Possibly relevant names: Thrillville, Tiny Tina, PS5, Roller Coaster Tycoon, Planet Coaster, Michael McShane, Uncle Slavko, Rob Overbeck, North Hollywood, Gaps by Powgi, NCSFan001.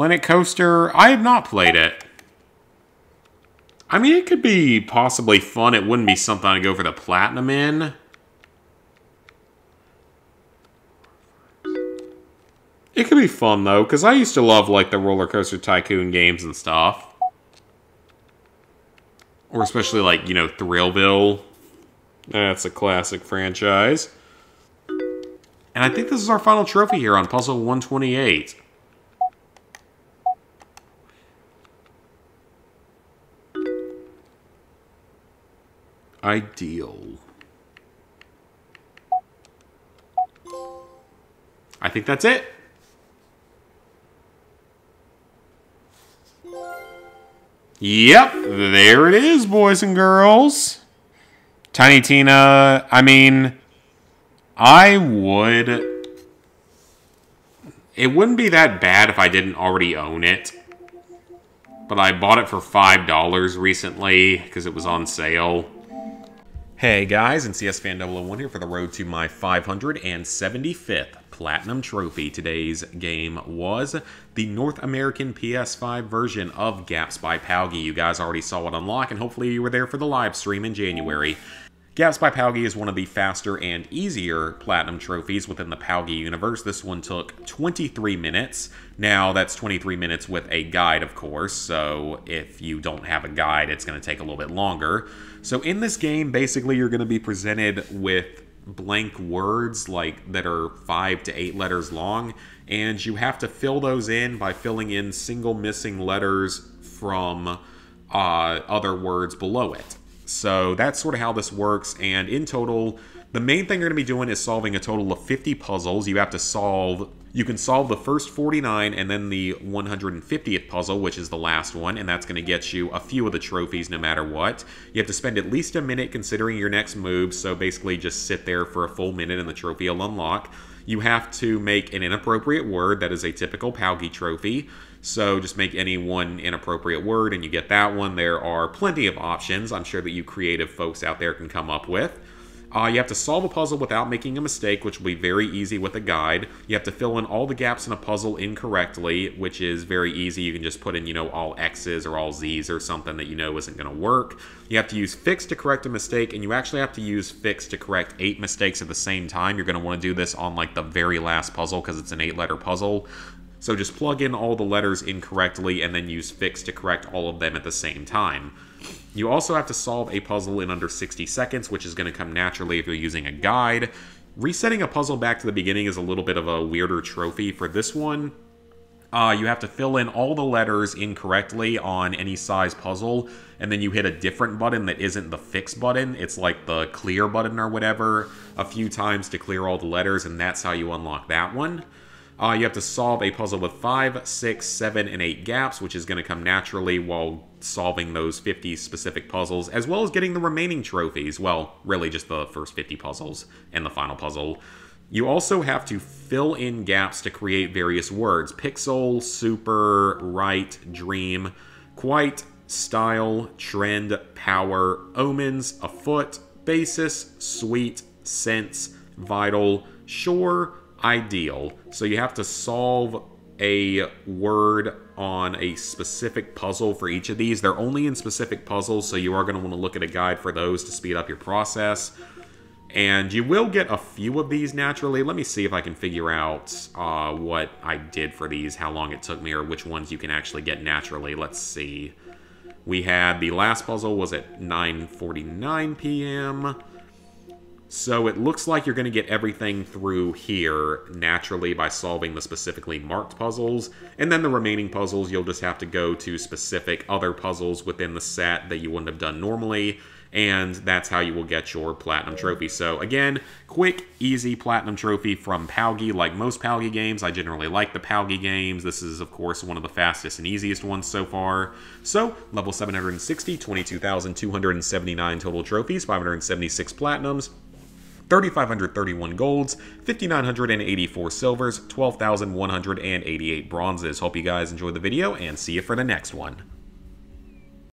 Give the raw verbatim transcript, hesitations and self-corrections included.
Planet Coaster, I have not played it. I mean, it could be possibly fun. It wouldn't be something I'd go for the platinum in. It could be fun, though, because I used to love, like, the Roller Coaster Tycoon games and stuff. Or especially, like, you know, Thrillville. That's a classic franchise. And I think this is our final trophy here on Puzzle one twenty-eight. Ideal. I think that's it. Yep, there it is, boys and girls. Tiny Tina, I mean, I would... It wouldn't be that bad if I didn't already own it. But I bought it for five dollars recently because it was on sale. Hey guys, N C S Fan zero zero one here for the road to my five hundred seventy-fifth Platinum Trophy. Today's game was the North American P S five version of Gaps by Powgi. You guys already saw it unlock, and hopefully you were there for the live stream in January. Gaps by Powgi is one of the faster and easier Platinum Trophies within the Powgi universe. This one took twenty-three minutes. Now, that's twenty-three minutes with a guide, of course, so if you don't have a guide, it's going to take a little bit longer. So in this game, basically, you're going to be presented with blank words like that are five to eight letters long, and you have to fill those in by filling in single missing letters from uh, other words below it. So that's sort of how this works, and in total, the main thing you're going to be doing is solving a total of fifty puzzles. You have to solve, you can solve the first forty-nine and then the one hundred fiftieth puzzle, which is the last one, and that's going to get you a few of the trophies no matter what. You have to spend at least a minute considering your next move, so basically just sit there for a full minute and the trophy will unlock. You have to make an inappropriate word. That is a typical Powgi trophy. So just make any one inappropriate word and you get that one. There are plenty of options I'm sure that you creative folks out there can come up with. Uh, you have to solve a puzzle without making a mistake, which will be very easy with a guide. You have to fill in all the gaps in a puzzle incorrectly, which is very easy. You can just put in, you know, all X's or all Z's or something that you know isn't going to work. You have to use fix to correct a mistake, and you actually have to use fix to correct eight mistakes at the same time. You're going to want to do this on, like, the very last puzzle because it's an eight-letter puzzle. So just plug in all the letters incorrectly and then use fix to correct all of them at the same time. You also have to solve a puzzle in under sixty seconds, which is going to come naturally if you're using a guide. Resetting a puzzle back to the beginning is a little bit of a weirder trophy for this one. Uh, you have to fill in all the letters incorrectly on any size puzzle, and then you hit a different button that isn't the fix button. It's like the clear button or whatever a few times to clear all the letters, and that's how you unlock that one. Uh, you have to solve a puzzle with five, six, seven, and eight gaps, which is going to come naturally while solving those fifty specific puzzles, as well as getting the remaining trophies. Well, really just the first fifty puzzles and the final puzzle. You also have to fill in gaps to create various words. Pixel, super, right, dream, quite, style, trend, power, omens, afoot, basis, sweet, sense, vital, sure, ideal. So you have to solve a word on a specific puzzle for each of these. They're only in specific puzzles, so you are going to want to look at a guide for those to speed up your process. And you will get a few of these naturally. Let me see if I can figure out uh, what I did for these, how long it took me, or which ones you can actually get naturally. Let's see. We had the last puzzle was at nine forty-nine p m So it looks like you're going to get everything through here naturally by solving the specifically marked puzzles. And then the remaining puzzles, you'll just have to go to specific other puzzles within the set that you wouldn't have done normally. And that's how you will get your Platinum Trophy. So again, quick, easy Platinum Trophy from Powgi. Like most Powgi games, I generally like the Powgi games. This is, of course, one of the fastest and easiest ones so far. So, level seven hundred sixty, twenty-two thousand two hundred seventy-nine total trophies, five hundred seventy-six Platinums, three thousand five hundred thirty-one golds, five thousand nine hundred eighty-four silvers, twelve thousand one hundred eighty-eight bronzes. Hope you guys enjoyed the video, and see you for the next one.